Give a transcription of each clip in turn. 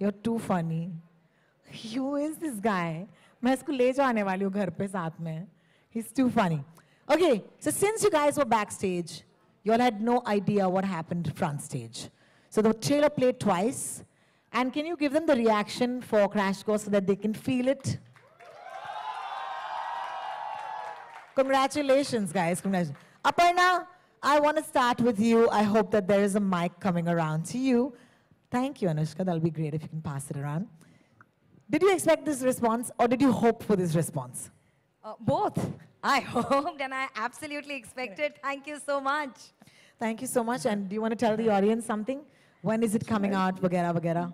You're too funny. Who is this guy? मैं इसको ले जाने वाली हूँ घर पे साथ में. He's too funny. Okay, so since you guys were backstage, you all had no idea what happened front stage. So the trailer played twice. And can you give them the reaction for Crash Course so that they can feel it? Congratulations, guys. Congratulations. Aparna, I want to start with you. I hope that there is a mic coming around to you. Thank you, Anushka. That'll be great if you can pass it around. Did you expect this response or did you hope for this response? Both. I hoped and I absolutely expected. Thank you so much. Thank you so much. And do you want to tell the audience something? When is it coming out, vagera, vagera?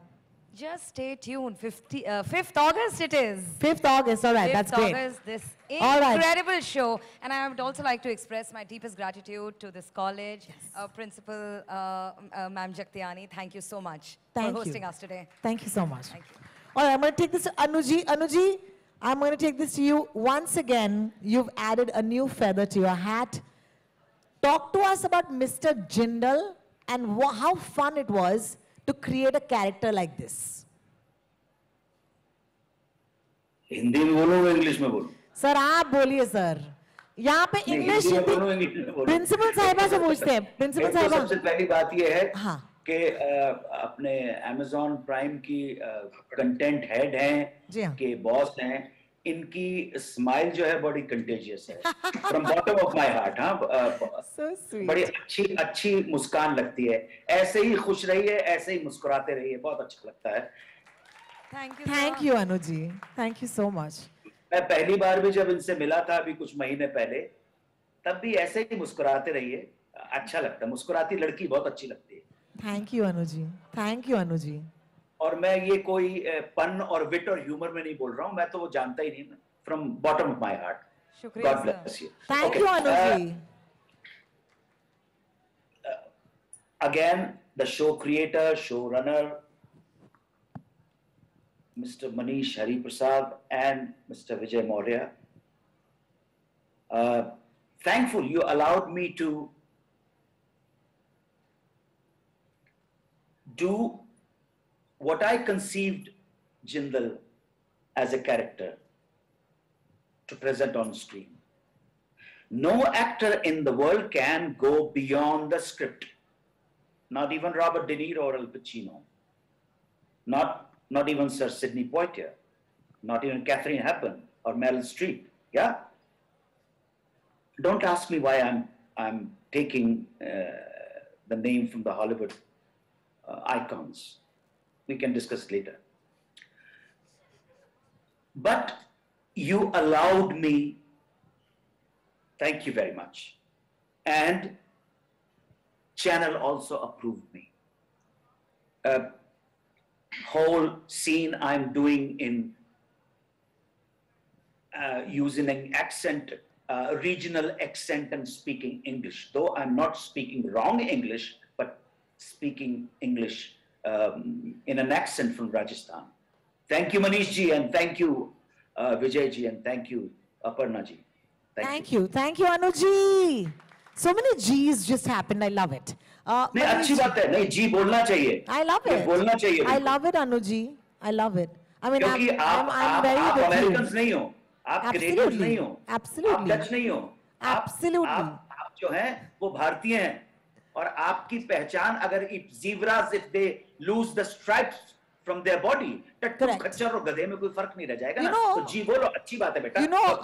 Just stay tuned. 5th August it is. 5th August, all right, that's great. 5th August, this incredible show. And I would also like to express my deepest gratitude to this college, Principal Ma'am Jagtiani. Thank you so much for hosting us today. Thank you so much. Thank you. All right, I'm going to take this to Anuji. Anuji, I'm going to take this to you. Once again, you've added a new feather to your hat. Talk to us about Mr. Jindal. And how fun it was to create a character like this. Hindi में बोलो या English में बोलो? Sir, आप बोलिए sir. यहाँ पे English Principal साहिबा से पूछते हैं. Principal साहिबा. सबसे पहली बात ये है कि अपने Amazon Prime की content head हैं के boss हैं. इनकी smile जो है बड़ी contagious है. From bottom of my heart हाँ. So sweet. बड़ी अच्छी अच्छी मुस्कान लगती है. ऐसे ही खुश रहिए, ऐसे ही मुस्कुराते रहिए. बहुत अच्छा लगता है. Thank you Anuji. Thank you so much. मैं पहली बार भी जब इनसे मिला था अभी कुछ महीने पहले, तब भी ऐसे ही मुस्कुराते रहिए. अच्छा लगता है. मुस्कुराती लड़की बहुत अच्छी लगती है. Thank you Anuji. Thank you Anuji. और मैं ये कोई पन और विट और ह्यूमर में नहीं बोल रहा हूँ. मैं तो वो जानता ही नहीं. From bottom of my heart. शुक्रिया. God bless you. Thank you, Anuji. Again, the show creator, showrunner, Mr. Manish Hariprasad and Mr. Vijay Maurya. Thankful you allowed me to do what I conceived Jindal as a character to present on screen. No actor in the world can go beyond the script. Not even Robert De Niro or Al Pacino. Not even Sir Sidney Poitier. Not even Katherine Hepburn or Meryl Streep. Yeah. Don't ask me why I'm taking the name from the Hollywood icons. We can discuss later. But you allowed me, thank you very much. And channel also approved me. Whole scene I'm doing in using an accent, regional accent and speaking English. Though I'm not speaking wrong English, but speaking English in an accent from Rajasthan. Thank you, Manish ji, and thank you, Vijay ji, and thank you, Aparna ji. Thank you. Thank you, Anu ji. So many G's just happened. I love it. No, अच्छी बात है. नहीं, जी बोलना चाहिए. I love it. बोलना चाहिए. I love it, Anu ji. I love it. I mean, I'm very good. आप Americans नहीं हो. आप creators नहीं हो. Absolutely. आप Dutch नहीं हो. Absolutely. आप जो हैं, वो भारतीय हैं. और आपकी पहचान अगर zebras if they lose the stripes from their body, टट्टू खच्चर और गधे में कोई फर्क नहीं रह जाएगा ना. तो जी बोलो, अच्छी बात है बेटा. You know,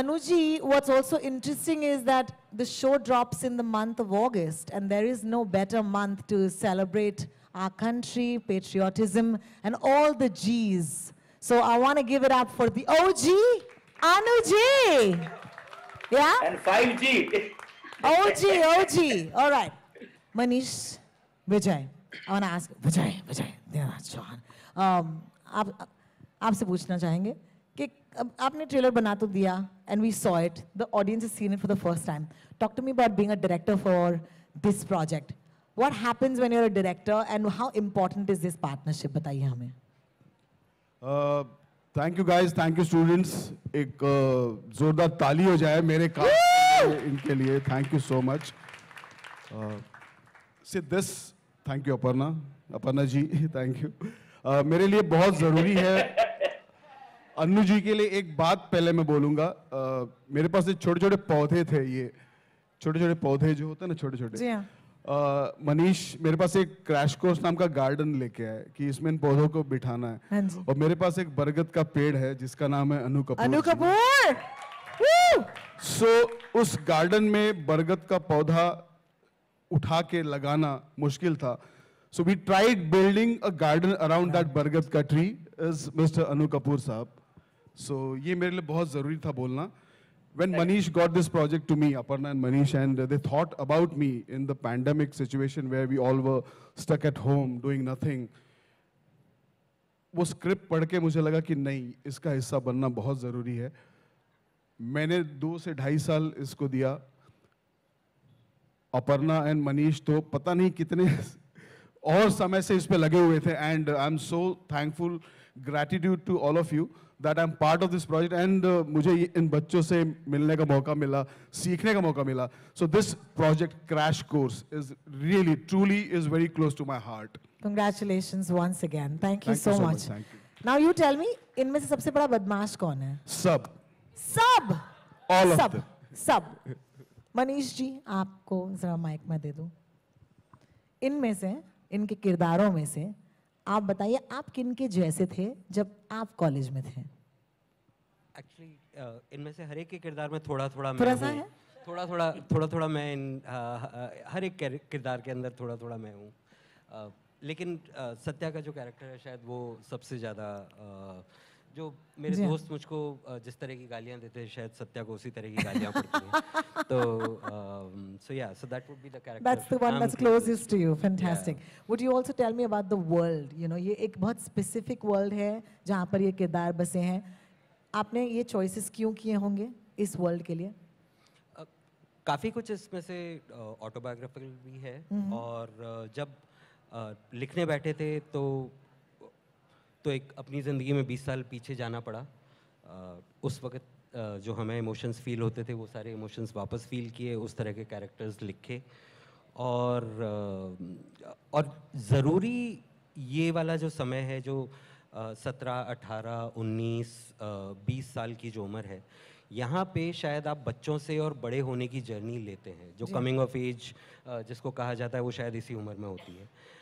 Anuji, what's also interesting is that the show drops in the month of August, and there is no better month to celebrate our country, patriotism, and all the G's. So I want to give it up for the OG, Anuji. Yeah. And 5G. OG. All right. Manish, Vijay, I want to ask Vijay, John. आपसे पूछना चाहेंगे कि आपने trailer बना तो दिया and we saw it. The audience has seen it for the first time. Talk to me about being a director for this project. What happens when you're a director and how important is this partnership? बताइए हमें. Thank you guys, thank you students. एक जोरदार ताली हो जाए मेरे काम इनके लिए. Thank you so much. Thank you, Aparna ji, thank you. मेरे लिए बहुत ज़रूरी है अन्नू जी के लिए एक बात पहले मैं बोलूँगा मेरे पास ये छोटे छोटे पौधे थे ये छोटे छोटे पौधे जो होते हैं ना छोटे छोटे मनीष मेरे पास एक क्रैश कोर्स नाम का गार्डन लेके आए कि इसमें इन पौधों को बिठाना है और मेरे पास एक बरगद का पेड़ है जिसका नाम है अनु कपूर सो उस गार्डन में बरगद का पौधा उठा के लगाना मुश्किल था so we tried building a garden around that बरगद का tree is mister Anu Kapoor साहब So, ये मेरे लिए बहुत ज़रूरी था बोलना. When Manish got this project to me, Aparna and Manish, and they thought about me in the pandemic situation where we all were stuck at home doing nothing. वो script पढ़ के मुझे लगा कि नहीं, इसका हिस्सा बनना बहुत ज़रूरी है. मैंने 2 से 2.5 साल इसको दिया. Aparna and Manish तो पता नहीं कितने और समय से इस पे लगे हुए थे. And I'm so thankful, gratitude to all of you. That I'm part of this project and मुझे इन बच्चों से मिलने का मौका मिला, सीखने का मौका मिला. So this project Crash Course is really, truly is very close to my heart. Congratulations once again. Thank you so much. Thank you. Now you tell me, इनमें से सबसे बड़ा बदमाश कौन है? सब. All of them. Manish ji, आपको जरा माइक में दे दूं. इनमें से, इनके किरदारों में से आप बताइए आप किनके जैसे थे जब आप कॉलेज में थे? Actually इनमें से हर एक के किरदार में थोड़ा थोड़ा मैं हर एक किरदार के अंदर थोड़ा थोड़ा मैं हूँ लेकिन सत्या का जो कैरेक्टर है शायद वो सबसे ज़्यादा जो मेरे दोस्त मुझको जिस तरह की गालियाँ देते हैं शायद सत्या को उसी तरह की गालियाँ पड़ती हैं तो so that would be the character. That's the one that's closest to you. Fantastic. Would you also tell me about the world? You know ये एक बहुत specific world है जहाँ पर ये किरदार बसे हैं. आपने ये choices क्यों किए होंगे इस world के लिए? काफी कुछ इसमें से autobiographical भी है और जब लिखने बैठे थे तो एक अपनी ज़िंदगी में 20 साल पीछे जाना पड़ा उस वक्त जो हमें इमोशंस फील होते थे वो सारे इमोशंस वापस फील किए उस तरह के कैरेक्टर्स लिखे और ज़रूरी ये वाला जो समय है जो 17, 18, 19, 20 साल की जो उम्र है यहाँ पे शायद आप बच्चों से और बड़े होने की जर्नी लेते हैं जो कमिंग ऑफ एज जिसको कहा जाता है वो शायद इसी उम्र में होती है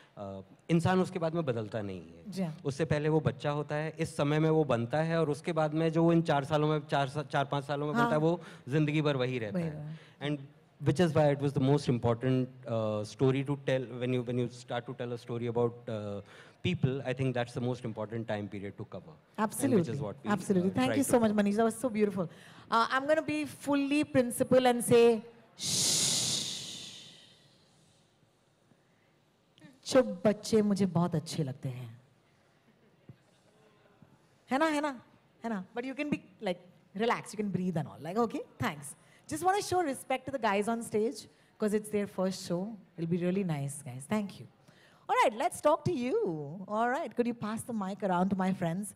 इंसान उसके बाद में बदलता नहीं है उससे पहले वो बच्चा होता है इस समय में वो बनता है और उसके बाद में जो वो इन 4-5 सालों में बनता है वो जिंदगी भर वही रहता है and which is why it was the most important story to tell when you start to tell a story about people. I think that's the most important time period to cover. Absolutely, which is what we, absolutely. Thank you so much, Manish. That was so beautiful. I'm going to be fully principled and say, shh. Chup बच्चे मुझे बहुत अच्छे लगते हैं. है ना. But you can be like relax. You can breathe and all. Like okay, thanks. Just want to show respect to the guys on stage because it's their first show. It'll be really nice, guys. Thank you. All right, let's talk to you. All right, could you pass the mic around to my friends?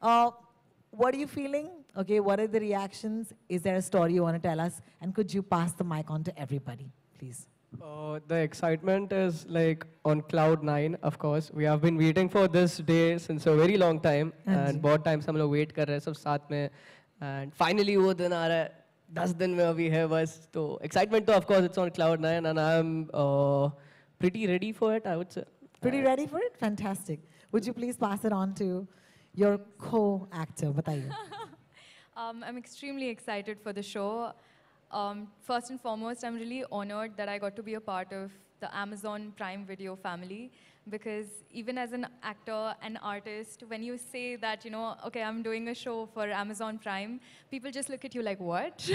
What are you feeling? Okay, what are the reactions? Is there a story you want to tell us? And could you pass the mic on to everybody, please? The excitement is like on cloud 9, of course. We have been waiting for this day since a very long time. And बहुत time से हम लोग wait कर रहे हैं सब साथ में. And finally वो दिन आ रहा है. 10 days में अभी है बस तो excitement तो of course it's on cloud 9 and I'm pretty ready for it I would say. Pretty ready for it? Fantastic. Would you please pass it on to your co-actor? बताइए. I'm extremely excited for the show. First and foremost, I'm really honored that I got to be a part of the Amazon Prime Video family because even as an actor, an artist, when you say that, you know, okay, I'm doing a show for Amazon Prime, people just look at you like, what?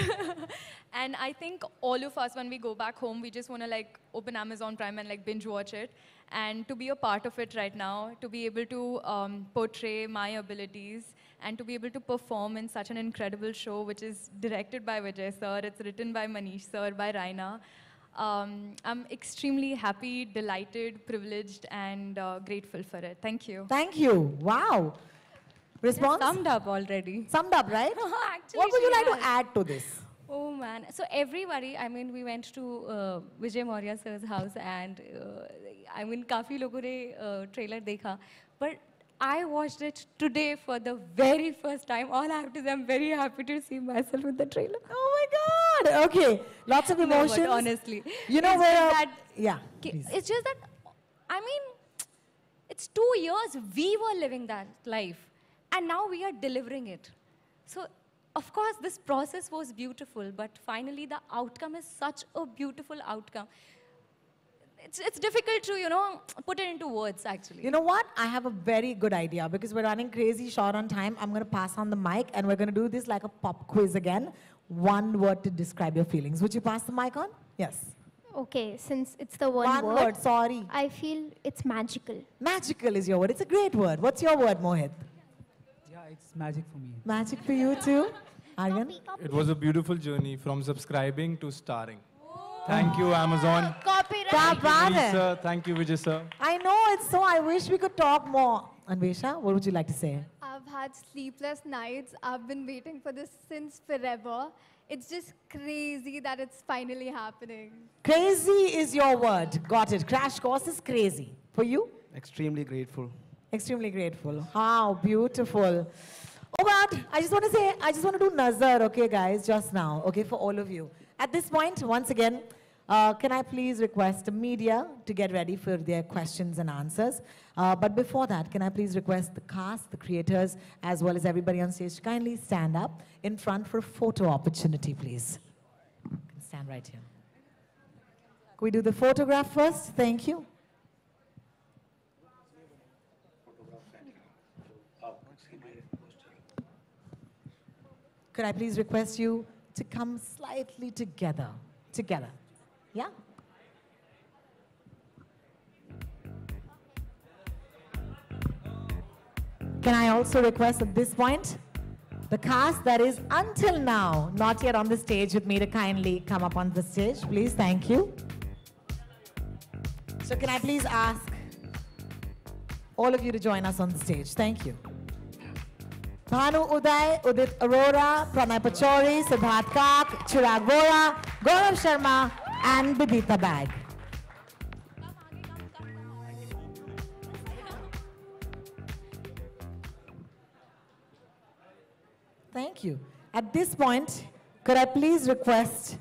And I think all of us, when we go back home, we just want to like open Amazon Prime and like binge watch it. And to be a part of it right now, to be able to portray my abilities and to be able to perform in such an incredible show, which is directed by Vijay sir, it's written by Manish sir, by Raina. I'm extremely happy, delighted, privileged, and grateful for it. Thank you. Thank you. Wow. Response? Yeah, summed up already. Summed up, right? Actually, what would you like to add to this? Oh, man. So everybody, I mean, we went to Vijay Maurya sir's house and I mean, काफी लोगों ने trailer देखा. But I watched it today for the very first time. All I have to say, I'm very happy to see myself with the trailer. Oh my God! Okay, lots of emotions. No, honestly, you know where? Yeah. Please. It's just that, I mean, it's 2 years we were living that life, and now we are delivering it. So, of course, this process was beautiful, but finally, the outcome is such a beautiful outcome. It's difficult to, you know, put it into words, actually. You know what? I have a very good idea because we're running crazy short on time. I'm going to pass on the mic and we're going to do this like a pop quiz again. One word to describe your feelings. Would you pass the mic on? Yes. Okay, since it's the one word, sorry. I feel it's magical. Magical is your word. It's a great word. What's your word, Mohit? Yeah, it's magic for me. Magic for you too? Aryan? It was a beautiful journey from subscribing to starring. Thank you, Amazon. Copyright. Thank you, Vijay sir. I know, it's so, I wish we could talk more. Anvesha, what would you like to say? I've had sleepless nights. I've been waiting for this since forever. It's just crazy that it's finally happening. Crazy is your word. Got it. Crash Course is crazy. For you? Extremely grateful. Extremely grateful. How beautiful. Oh God, I just want to say, I just want to do nazar, okay guys, just now, okay, for all of you. At this point, once again, can I please request the media to get ready for their questions and answers? But before that, can I please request the cast, the creators, as well as everybody on stage to kindly stand up in front for a photo opportunity, please. You can stand right here. Can we do the photograph first? Thank you. Could I please request you to come slightly together, yeah? Can I also request at this point, the cast that is until now not yet on the stage with me to kindly come up on the stage, please, thank you. So can I please ask all of you to join us on the stage, thank you. Tanu Uday, Udit Aurora, Pranay Pachori, Siddharth Kak, Chirag Bora, Gaurav Sharma, and Bidita Bagg. Thank you. At this point, could I please request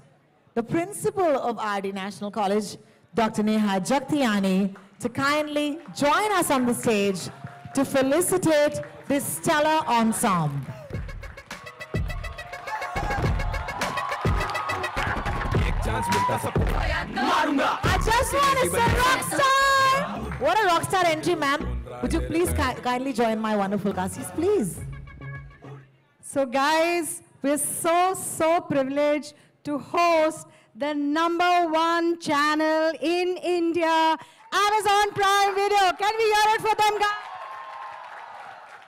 the principal of RD National College, Dr. Neha Jagtiani, to kindly join us on the stage to felicitate this stellar ensemble. I just want to say rockstar! What a rockstar entry, ma'am. Would you please kindly join my wonderful cast? Yes, please. So guys, we're so privileged to host the #1 channel in India, Amazon Prime Video. Can we hear it for them, guys?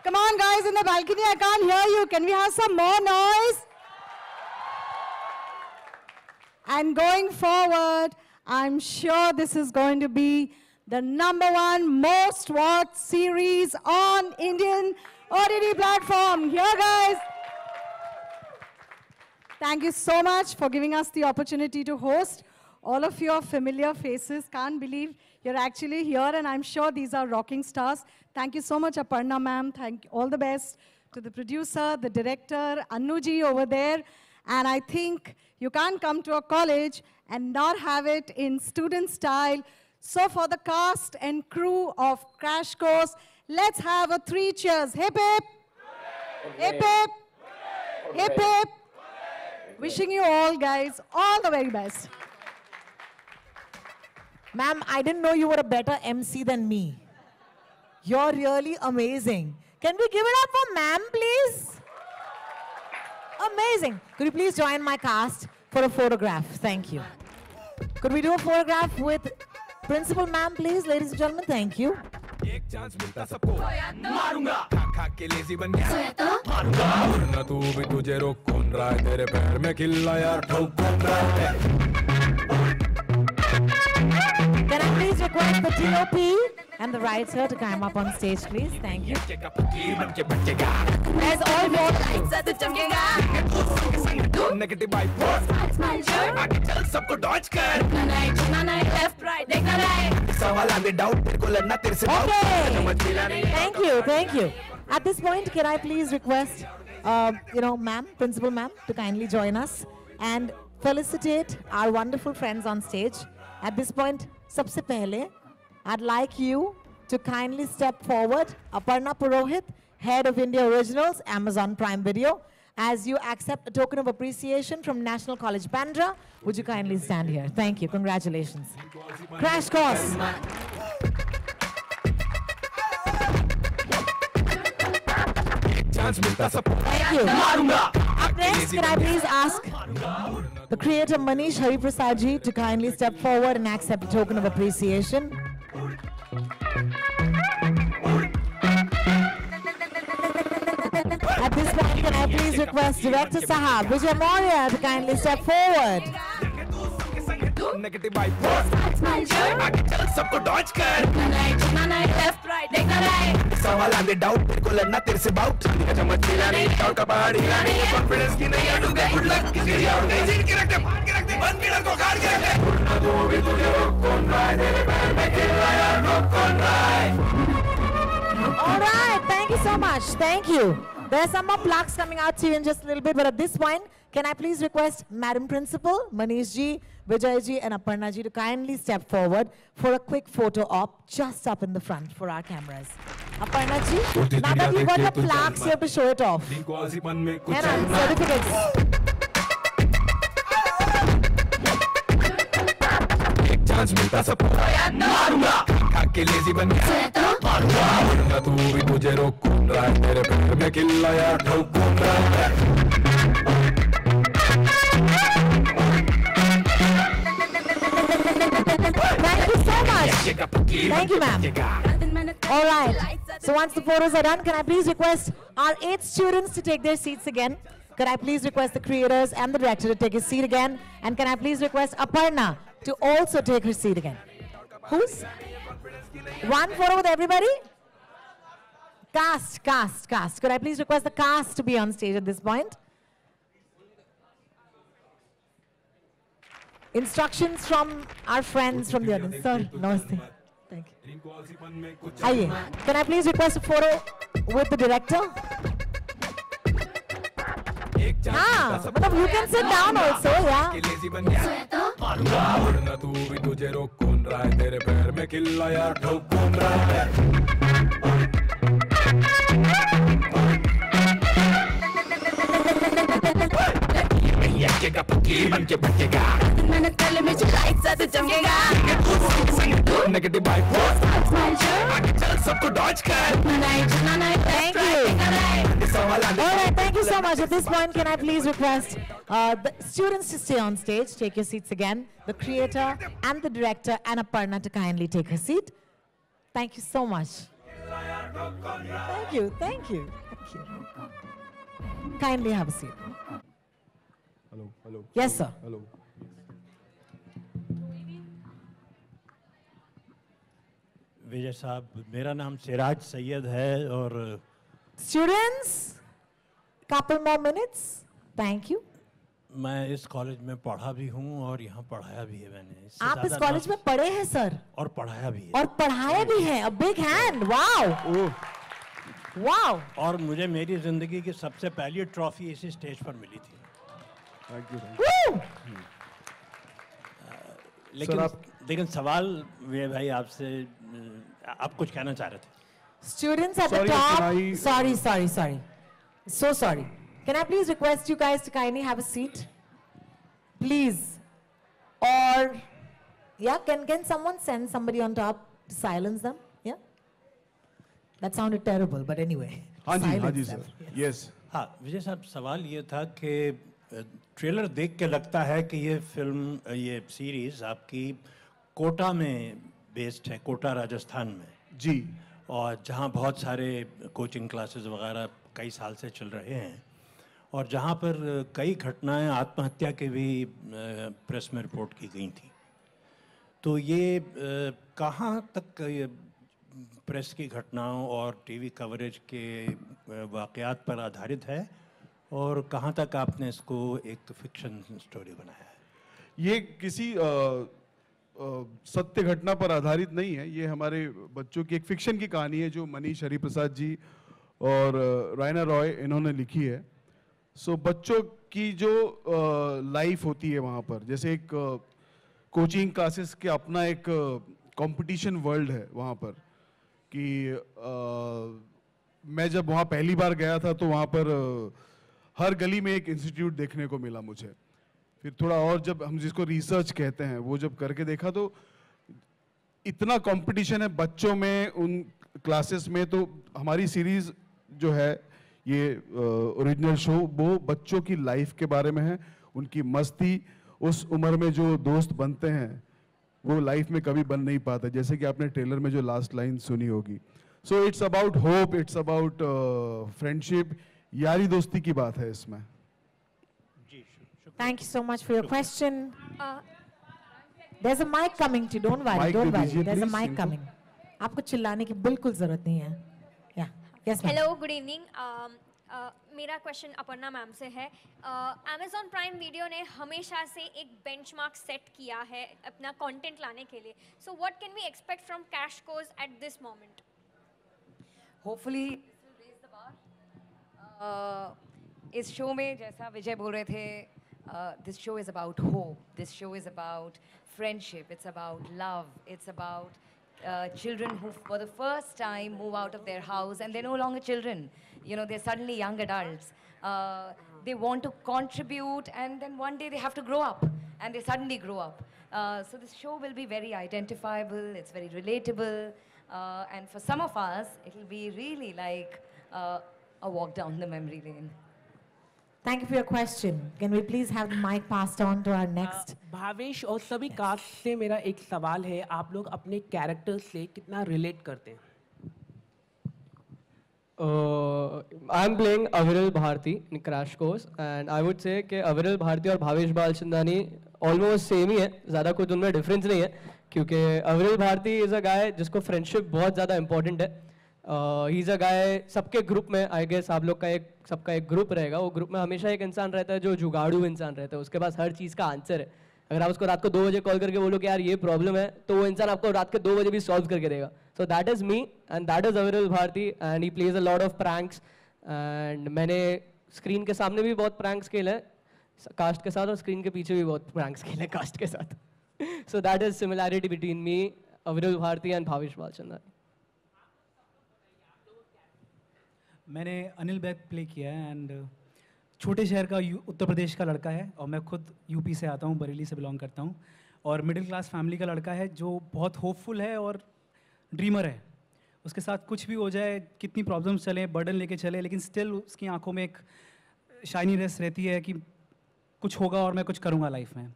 Come on, guys, in the balcony, I can't hear you. Can we have some more noise? And going forward, I'm sure this is going to be the #1 most watched series on Indian OTT platform. Here, guys. Thank you so much for giving us the opportunity to host. All of your familiar faces, can't believe you're actually here, and I'm sure these are rocking stars. Thank you so much, Aparna ma'am. Thank you, all the best to the producer, the director, Anuji over there. And I think you can't come to a college and not have it in student style. So for the cast and crew of Crash Course, let's have a 3 cheers. Hip hip, hip hip, hip hip. Wishing you all guys all the very best. Ma'am, I didn't know you were a better MC than me. You're really amazing. Can we give it up for ma'am, please? Amazing. Could you please join my cast for a photograph? Thank you. Could we do a photograph with Principal ma'am, please? Ladies and gentlemen, thank you. Can I please request the DOP and the writer to come up on stage, please. Thank you. As all your lights are chimkega, negative vibes, my shirt. I tell sabko dodge kar. Chhana left right, dekna nahi. Sawal aande doubt terko ladna tere se. Okay. Thank you, thank you. At this point, can I please request, ma'am, Principal Ma'am, to kindly join us and felicitate our wonderful friends on stage. At this point, sabse pehle, I'd like you to kindly step forward, Aparna Purohit, Head of India Originals, Amazon Prime Video. As you accept a token of appreciation from National College, Bandra, would you kindly stand here? Thank you. Congratulations. Crash Course. Thank you. Up next, can I please ask the creator Manish Hariprasad ji to kindly step forward and accept a token of appreciation. At this point, can I please request Director Sahab Vijay Maurya to kindly step forward. All right, thank you so much. Thank you. There are some more plaques coming out to you in just a little bit, but at this point, can I please request Madam Principal, Manish ji, Vijay ji and Aparna ji to kindly step forward for a quick photo op just up in the front for our cameras. Aparna ji, now that you got the plaques, you have to show it off. And certificates. Thank you so much. Thank you, ma'am. All right. So once the photos are done, can I please request our 8 students to take their seats again? Can I please request the creators and the director to take his seat again? And can I please request Aparna to also take her seat again? Who's? One photo with everybody? Cast, cast, cast. Could I please request the cast to be on stage at this point? Instructions from our friends from the audience. Sir, namaste. Thank you. Aye. Can I please request a photo with the director? You can sit down also, yeah. Alright, thank you so much. At this point, can I please request the students to stay on stage, take your seats again, the creator and the director and Aparna to kindly take her seat. Thank you so much. Thank you, thank you, thank you. Kindly have a seat. Hello, hello. Yes, sir. Hello. Vijay Saab, मेरा नाम सिराज सैयद है और students, couple more minutes, thank you. मैं इस college में पढ़ा भी हूँ और यहाँ पढ़ाया भी है मैंने. आप इस कॉलेज में पढ़े हैं सर? और पढ़ाया भी है. और पढ़ाया भी है. A big hand, wow. Wow. और मुझे मेरी जिंदगी की सबसे पहली ट्रॉफी इसी स्टेज पर मिली थी. Thank you. Woo! लेकिन सवाल वे भाई आपसे आप कुछ कहना चाह रहे थे. Students at the top. Sorry, sorry, sorry. So sorry. Can I please request you guys to kindly have a seat, please? Or yeah, can someone send somebody on top to silence them? Yeah. That sounded terrible, but anyway. हाँ जी sir. Yes. हाँ विजय साहब सवाल ये था कि trailer देख के लगता है कि ये फिल्म ये सीरीज आपकी कोटा में बेस्ड है, कोटा राजस्थान में जी, और जहाँ बहुत सारे कोचिंग क्लासेस वगैरह कई साल से चल रहे हैं और जहाँ पर कई घटनाएं आत्महत्या के भी प्रेस में रिपोर्ट की गई थी. तो ये कहाँ तक प्रेस की घटनाओं और टीवी कवरेज के वाकयात पर आधारित है और कहाँ तक आपने इसको एक फिक्शन स्टोरी बनाया है? ये किसी सत्य घटना पर आधारित नहीं है, ये हमारे बच्चों की एक फिक्शन की कहानी है जो मनीष हरिप्रसाद जी और रायना रॉय इन्होंने लिखी है। सो बच्चों की जो लाइफ होती है वहाँ पर, जैसे एक कोचिंग क्लासेस के अपना एक कंपटीशन वर्ल्ड है वहाँ पर कि मैं जब वहाँ पहली बार गया था तो वहाँ पर हर गली में एक इंस्टीट्यूट देखने को मिला मुझे। फिर थोड़ा और जब हम जिसको रिसर्च कहते हैं वो जब करके देखा तो इतना कंपटीशन है बच्चों में उन क्लासेस में। तो हमारी सीरीज जो है ये ओरिजिनल शो वो बच्चों की लाइफ के बारे में है, उनकी मस्ती, उस उम्र में जो दोस्त बनते हैं वो लाइफ में कभी बन नहीं पाता, जैसे कि आपने ट्रेलर में जो लास्ट लाइन सुनी होगी। So it's about hope, it's about friendship, यारी दोस्ती की बात है इसमें। Thank you so much for your question. There's a mic coming to you. Don't worry. There's a mic coming. आपको चिल्लाने की बिल्कुल जरूरत नहीं है। Yeah. Yes. Hello. Good evening. मेरा क्वेश्चन अपर्णा मैम से है। Amazon Prime Video ने हमेशा से एक बेंचमार्क सेट किया है अपना कंटेंट लाने के लिए। So what can we expect from Crash Course at this moment? Hopefully, this will raise the bar. इस शो में जैसा विजय बोल रहे थे, this show is about hope. This show is about friendship. It's about love. It's about children who, for the first time, move out of their house and they're no longer children. You know, they're suddenly young adults. They want to contribute, and then one day they have to grow up, and they suddenly grow up. So this show will be very identifiable. It's very relatable, and for some of us, it'll be really like a walk down the memory lane. Thank you for your question. Can we please have the mic passed on to our next? Bhavesh और सभी cast से मेरा एक सवाल है, आप लोग अपने कैरेक्टर से कितना रिलेट करते हैं? I am playing Aviral Bharti in Crash Course, and I would say कि अविरल भारती और भवेश बालचंदानी almost same ही है, ज़्यादा कुछ उनमें difference नहीं है, क्योंकि अविरल भारती is a guy जिसको friendship बहुत ज़्यादा important है। He's a guy, सबके ग्रुप में I guess आप लोग का एक सबका एक ग्रुप रहेगा, वो ग्रुप में हमेशा एक इंसान रहता है जो जुगाड़ू इंसान रहता है, उसके पास हर चीज़ का आंसर है। अगर आप उसको रात को 2 बजे कॉल करके बोलो कि यार ये प्रॉब्लम है तो वो इंसान आपको रात के 2 बजे भी सॉल्व करके देगा। So that is me and that is Aviral Bharti and he plays a lot of pranks and मैंने स्क्रीन के सामने भी बहुत प्रैंक्स खेले हैं कास्ट के साथ और स्क्रीन के पीछे भी बहुत प्रैंक्स खेले हैं कास्ट के साथ। So that is similarity between me, Aviral Bharti and Bhavesh Balchandani. मैंने अनिल बैग प्ले किया है एंड छोटे शहर का उत्तर प्रदेश का लड़का है और मैं खुद यूपी से आता हूँ, बरेली से बिलोंग करता हूँ और मिडिल क्लास फैमिली का लड़का है जो बहुत होपफुल है और ड्रीमर है। उसके साथ कुछ भी हो जाए, कितनी प्रॉब्लम्स चले, बर्डन लेके चले, लेकिन स्टिल उसकी आंखों में एक शाइनीनेस रहती है कि कुछ होगा और मैं कुछ करूँगा लाइफ में,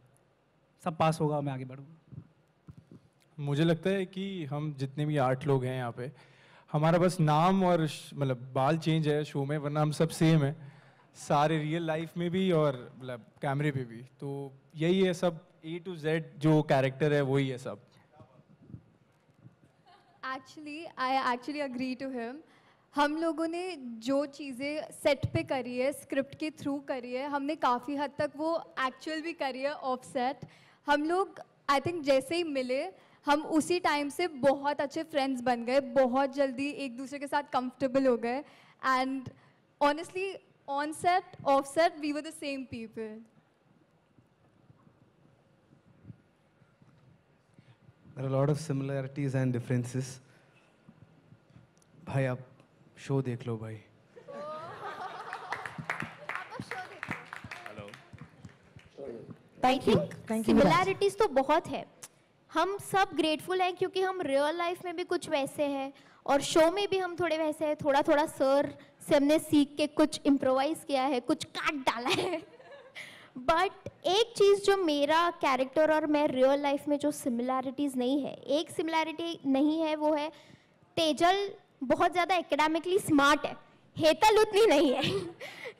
सब पास होगा और मैं आगे बढ़ूँगा। मुझे लगता है कि हम जितने भी 8 लोग हैं यहाँ पर, हमारा बस नाम और मतलब बाल चेंज है शो में, वरना हम सब सेम है सारे रियल लाइफ में भी और मतलब कैमरे पे भी। तो यही है सब, A to Z जो कैरेक्टर है वही है सब। I actually agree to him. हम लोगों ने जो चीज़ें सेट पे करी है, स्क्रिप्ट के थ्रू करी है, हमने काफ़ी हद तक वो एक्चुअल भी करी है ऑफ सेट। हम लोग आई थिंक जैसे ही मिले हम उसी टाइम से बहुत अच्छे फ्रेंड्स बन गए, बहुत जल्दी एक दूसरे के साथ कंफर्टेबल हो गए and honestly on set off set we were the same people. There are lot of similarities and differences. भाई आप शो देख लो भाई। हेलो। आई थिंक सिमिलैरिटीज तो बहुत है, हम सब ग्रेटफुल हैं क्योंकि हम रियल लाइफ में भी कुछ वैसे हैं और शो में भी हम थोड़े वैसे हैं। थोड़ा थोड़ा सर से हमने सीख के कुछ इम्प्रोवाइज़ किया है, कुछ काट डाला है। बट एक चीज़ जो मेरा कैरेक्टर और मैं रियल लाइफ में जो सिमिलैरिटीज़ नहीं है, एक सिमिलैरिटी नहीं है वो है तेजल बहुत ज़्यादा एकेडमिकली स्मार्ट है, हेतल उतनी नहीं है।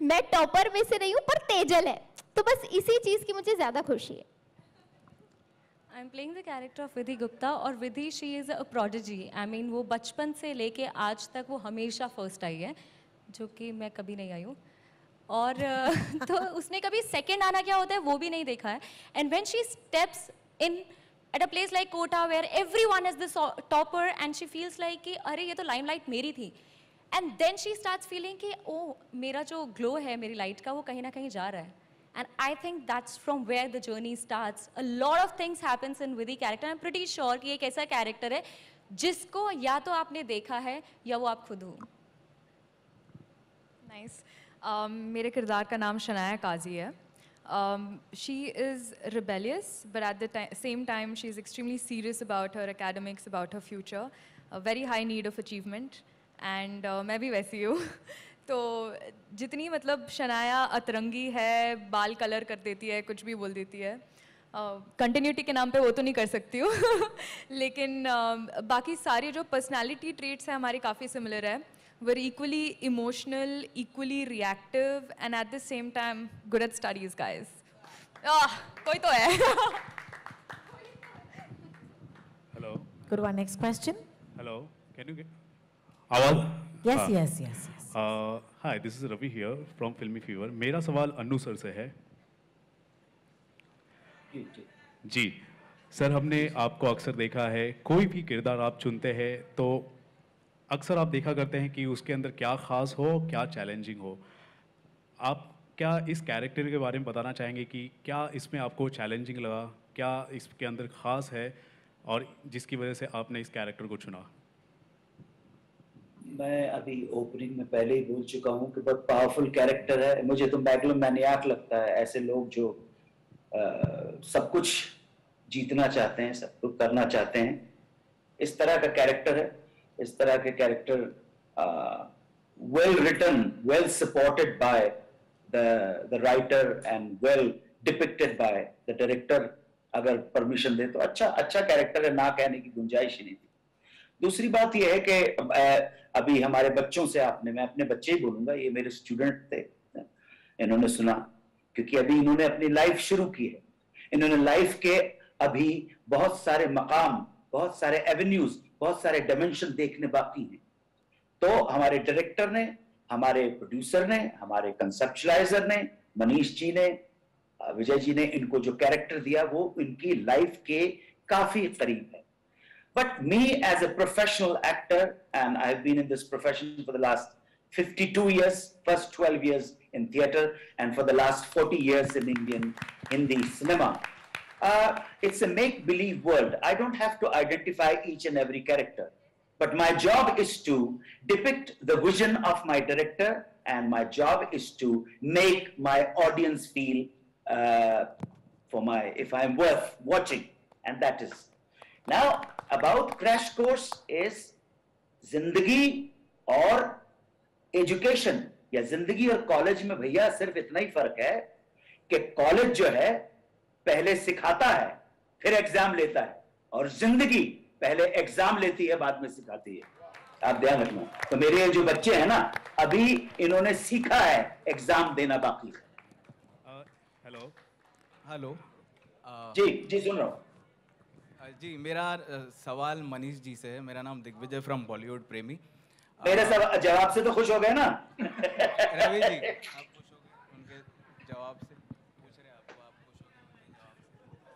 मैं टॉपर में से नहीं हूँ पर तेजल है, तो बस इसी चीज़ की मुझे ज़्यादा खुशी है। I'm playing the character of Vidhi Gupta, और Vidhi, she is a prodigy. I mean, वो बचपन से लेके आज तक वो हमेशा first आई है, जो कि मैं कभी नहीं आई हूँ. और तो उसने कभी second आना क्या होता है वो भी नहीं देखा है. And when she steps in at a place like Kota, where everyone is the topper, and she feels like कि अरे ये तो limelight मेरी थी. And then she starts feeling कि oh, मेरा जो glow है मेरी light का वो कहीं ना कहीं जा रहा है. And I think that's from where the journey starts. A lot of things happens in Vidhi character. I'm pretty sure कि ये कैसा character है जिसको या तो आपने देखा है या वो आप खुद हो. Nice. मेरे किरदार का नाम शनाया काजी है. She is rebellious, but at the same time she is extremely serious about her academics, about her future. A very high need of achievement. And मैं भी वैसी हूँ. तो जितनी मतलब शनाया अतरंगी है, बाल कलर कर देती है, कुछ भी बोल देती है. कंटिन्यूटी के नाम पे वो तो नहीं कर सकती हूँ, लेकिन बाकी सारी जो पर्सनालिटी ट्रेट्स हैं हमारी काफ़ी सिमिलर है. We are equally emotional, equally reactive, and at the same time good at studies guys. कोई तो है. Hello गुरुवा, next question. Hello, can you get आवाज़? Yes, yes, yes, yes. Hi, this is Ravi here from Filmy Fever. मेरा सवाल अनु sir से है. जी sir, हमने आपको अक्सर देखा है, कोई भी किरदार आप चुनते हैं तो अक्सर आप देखा करते हैं कि उसके अंदर क्या खास हो, क्या चैलेंजिंग हो. आप क्या इस कैरेक्टर के बारे में बताना चाहेंगे कि क्या इसमें आपको चैलेंजिंग लगा, क्या इसके अंदर खास है और जिसकी वजह से आपने इस कैरेक्टर को चुना? मैं अभी ओपनिंग में पहले ही बोल चुका हूँ कि बहुत पावरफुल कैरेक्टर है. मुझे तो मैग्लोमैनियाक लगता है, ऐसे लोग जो सब कुछ जीतना चाहते हैं, सब कुछ करना चाहते हैं. इस तरह का कैरेक्टर है. इस तरह के character well written, well supported by the writer and well depicted by the director. अगर परमिशन दे तो अच्छा अच्छा कैरेक्टर है, ना कहने की गुंजाइश ही नहीं थी. दूसरी बात यह है कि अभी हमारे बच्चों से आपने, मैं अपने बच्चे ही बोलूंगा, ये मेरे स्टूडेंट थे, इन्होंने सुना क्योंकि अभी इन्होंने अपनी लाइफ शुरू की है. इन्होंने लाइफ के अभी बहुत सारे मकाम, बहुत सारे एवेन्यूज, बहुत सारे डायमेंशन देखने बाकी हैं. तो हमारे डायरेक्टर ने, हमारे प्रोड्यूसर ने, हमारे कंसेप्चुलाइजर ने, मनीष जी ने, विजय जी ने इनको जो कैरेक्टर दिया वो इनकी लाइफ के काफी करीब है. But me as a professional actor, and I have been in this profession for the last 52 years, first 12 years in theatre, and for the last 40 years in Indian Hindi cinema. It's a make-believe world. I don't have to identify each and every character. But my job is to depict the vision of my director, and my job is to make my audience feel if I'm worth watching, and that is. Now, about Crash Course is जिंदगी और education, या जिंदगी और college में भैया सिर्फ इतना ही फर्क है कि कॉलेज जो है पहले सिखाता है फिर एग्जाम लेता है, और जिंदगी पहले एग्जाम लेती है बाद में सिखाती है. आप ध्यान रखना. तो मेरे जो बच्चे हैं ना, अभी इन्होंने सीखा है, एग्जाम देना बाकी है. हेलो हेलो जी जी, सुन रहा हूँ जी. मेरा सवाल मनीष जी से है. मेरा नाम दिग्विजय फ्रॉम बॉलीवुड प्रेमी. मेरे जवाब से तो खुश हो गए ना? रवि जी आप खुश हो गए उनके जवाब से? पूछ रहे हैं आपको, आप खुश हो गए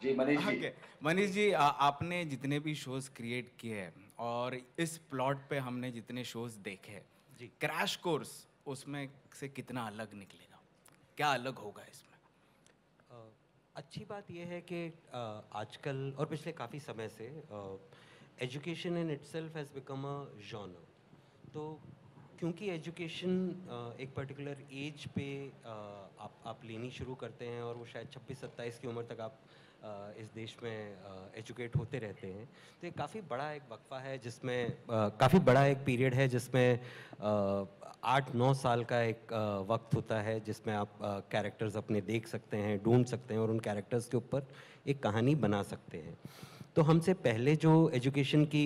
जी मनीष जी? मनीष जी, आपने जितने भी शोज क्रिएट किए हैं और इस प्लॉट पे हमने जितने शोज देखे हैं जी, क्रैश कोर्स उसमें से कितना अलग निकलेगा, क्या अलग होगा इसमें? अच्छी बात यह है कि आजकल और पिछले काफ़ी समय से education in itself has become a genre. तो क्योंकि एजुकेशन एक पर्टिकुलर एज पे आप लेनी शुरू करते हैं और वो शायद 26-27 की उम्र तक आप इस देश में एजुकेट होते रहते हैं, तो एक काफ़ी बड़ा एक वक्फा है जिसमें काफ़ी बड़ा एक पीरियड है जिसमें 8-9 साल का एक वक्त होता है जिसमें आप कैरेक्टर्स अपने देख सकते हैं, ढूंढ सकते हैं और उन कैरेक्टर्स के ऊपर एक कहानी बना सकते हैं. तो हमसे पहले जो एजुकेशन की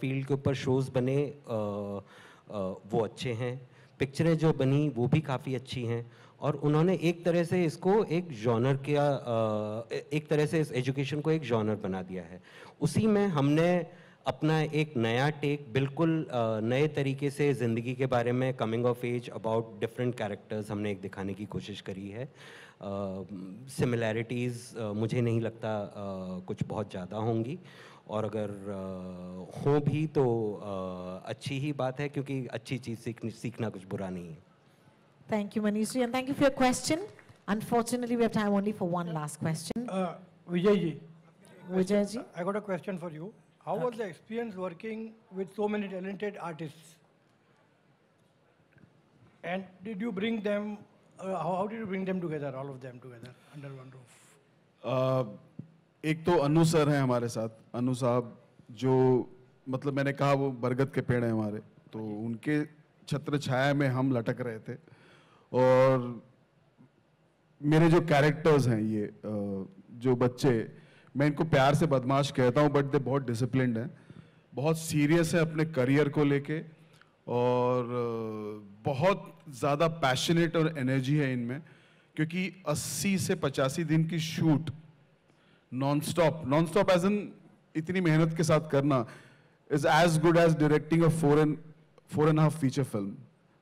फील्ड के ऊपर शोज़ बने वो अच्छे हैं, पिक्चरें जो बनी वो भी काफ़ी अच्छी हैं और उन्होंने एक तरह से इसको एक जॉनर का एक तरह से इस एजुकेशन को एक जॉनर बना दिया है। उसी में हमने अपना एक नया टेक बिल्कुल नए तरीके से ज़िंदगी के बारे में coming of age about different characters हमने एक दिखाने की कोशिश करी है। सिमिलैरिटीज़ मुझे नहीं लगता कुछ बहुत ज़्यादा होंगी और अगर हो भी तो अच्छी ही बात है क्योंकि अच्छी चीज़ सीखना कुछ बुरा नहीं है। Thank you, Manish ji, and thank you for your question. Unfortunately, we have time only for one last question. Vijay ji. Vijay ji. I got a question for you. How was the experience working with so many talented artists? And did you bring them, how did you bring them together, all of them together, under one roof? एक तो अनु sir हैं हमारे साथ, अनु साहब जो मतलब मैंने कहा वो बरगद के पेड़ हैं हमारे, तो उनके छत्र छाया में हम लटक रहे थे और मेरे जो कैरेक्टर्स हैं ये जो बच्चे मैं इनको प्यार से बदमाश कहता हूँ बट दे बहुत डिसिप्लिन्ड हैं, बहुत सीरियस है अपने करियर को लेके और बहुत ज़्यादा पैशनेट और एनर्जी है इनमें क्योंकि 80 से 85 दिन की shoot non stop as in इतनी मेहनत के साथ करना is as good as directing a four and half feature film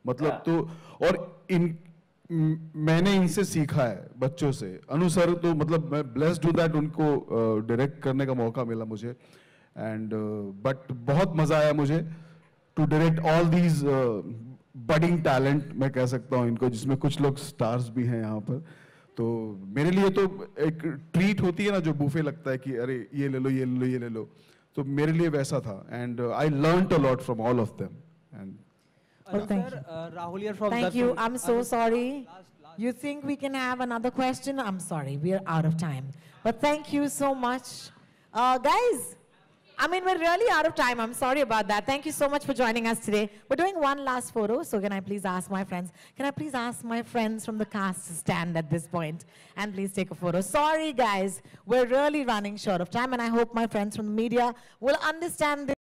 मतलब तो। और मैंने इनसे सीखा है बच्चों से, अनु सर तो मतलब मैं ब्लेस्ड हूँ दैट उनको डायरेक्ट करने का मौका मिला मुझे एंड बट बहुत मज़ा आया मुझे to direct all these budding talent मैं कह सकता हूँ इनको, जिसमें कुछ लोग स्टार्स भी हैं यहाँ पर, तो मेरे लिए तो एक ट्रीट होती है ना जो बूफे लगता है कि अरे ये ले लो ये ले लो ये ले लो, तो मेरे लिए वैसा था and I learned a lot from all of them and Well, thank you. Rahul here from Thank you. I'm so sorry. You think we can have another question? I'm sorry. We are out of time. But thank you so much. Guys, I mean, we're really out of time. I'm sorry about that. Thank you so much for joining us today. We're doing one last photo. So can I please ask my friends? Can I please ask my friends from the cast to stand at this point and please take a photo? Sorry, guys. We're really running short of time. And I hope my friends from the media will understand this.